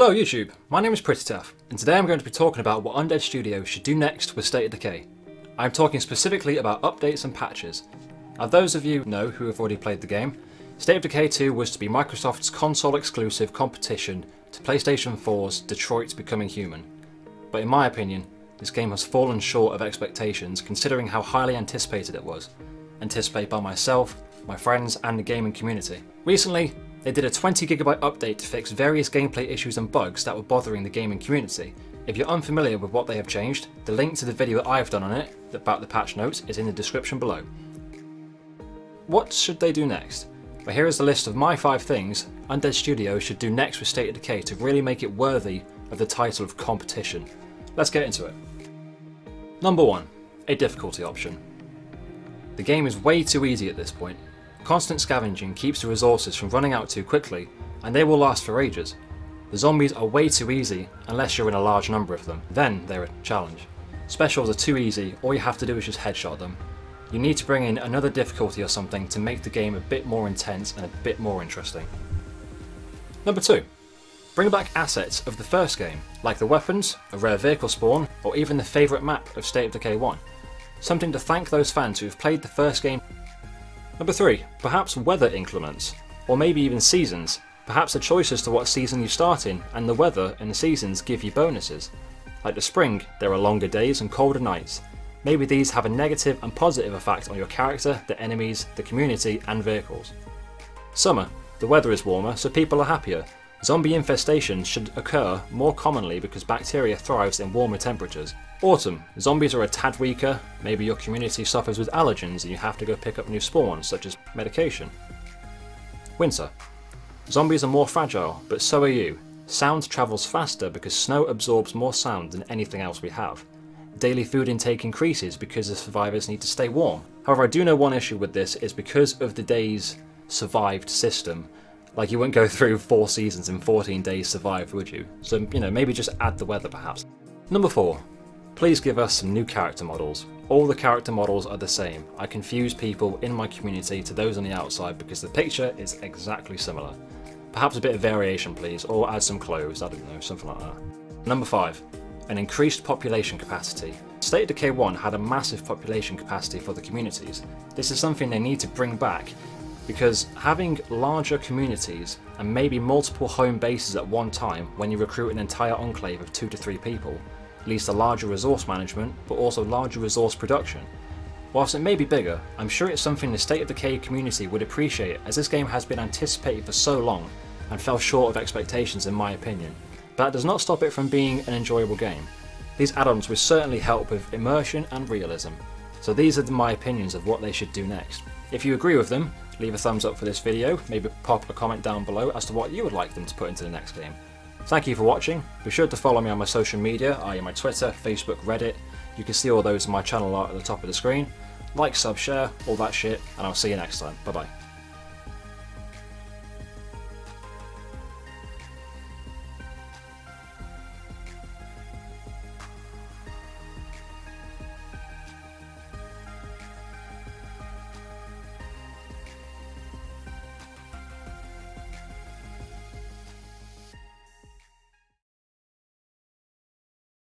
Hello YouTube, my name is PrettyTuff, and today I'm going to be talking about what Undead Studios should do next with State of Decay. I'm talking specifically about updates and patches. As those of you know who have already played the game, State of Decay 2 was to be Microsoft's console exclusive competition to PlayStation 4's Detroit Becoming Human. But in my opinion, this game has fallen short of expectations considering how highly anticipated it was. Anticipated by myself, my friends and the gaming community. Recently, they did a 20GB update to fix various gameplay issues and bugs that were bothering the gaming community. If you're unfamiliar with what they have changed, the link to the video I've done on it, about the patch notes, is in the description below. What should they do next? Well, here is the list of my 5 things Undead Studios should do next with State of Decay to really make it worthy of the title of competition. Let's get into it. Number 1. A difficulty option. The game is way too easy at this point. Constant scavenging keeps the resources from running out too quickly, and they will last for ages. The zombies are way too easy unless you're in a large number of them, then they're a challenge. Specials are too easy, all you have to do is just headshot them. You need to bring in another difficulty or something to make the game a bit more intense and a bit more interesting. Number 2. Bring back assets of the first game, like the weapons, a rare vehicle spawn, or even the favourite map of State of Decay 1. Something to thank those fans who have played the first game. Number 3, perhaps weather inclements, or maybe even seasons. Perhaps the choice as to what season you start in and the weather and the seasons give you bonuses. Like the spring, there are longer days and colder nights. Maybe these have a negative and positive effect on your character, the enemies, the community and vehicles. Summer, the weather is warmer so people are happier. Zombie infestations should occur more commonly because bacteria thrives in warmer temperatures. Autumn, zombies are a tad weaker, maybe your community suffers with allergens and you have to go pick up new spawns such as medication. Winter, zombies are more fragile, but so are you. Sound travels faster because snow absorbs more sound than anything else we have. Daily food intake increases because the survivors need to stay warm. However, I do know one issue with this is because of the days survived system. Like, you wouldn't go through 4 seasons in 14 days survived, would you? So, you know, maybe just add the weather, perhaps. Number 4. Please give us some new character models. All the character models are the same. I confuse people in my community to those on the outside because the picture is exactly similar. Perhaps a bit of variation, please, or add some clothes, I don't know, something like that. Number 5. An increased population capacity. State of Decay 1 had a massive population capacity for the communities. This is something they need to bring back, because having larger communities and maybe multiple home bases at one time when you recruit an entire enclave of 2 to 3 people leads to larger resource management but also larger resource production. Whilst it may be bigger, I'm sure it's something the State of Decay community would appreciate as this game has been anticipated for so long and fell short of expectations in my opinion. But that does not stop it from being an enjoyable game. These add-ons would certainly help with immersion and realism. So these are my opinions of what they should do next. If you agree with them, leave a thumbs up for this video, maybe pop a comment down below as to what you would like them to put into the next game. Thank you for watching, be sure to follow me on my social media, i.e. my Twitter, Facebook, Reddit, you can see all those in my channel art at the top of the screen. Like, sub, share, all that shit, and I'll see you next time, bye bye.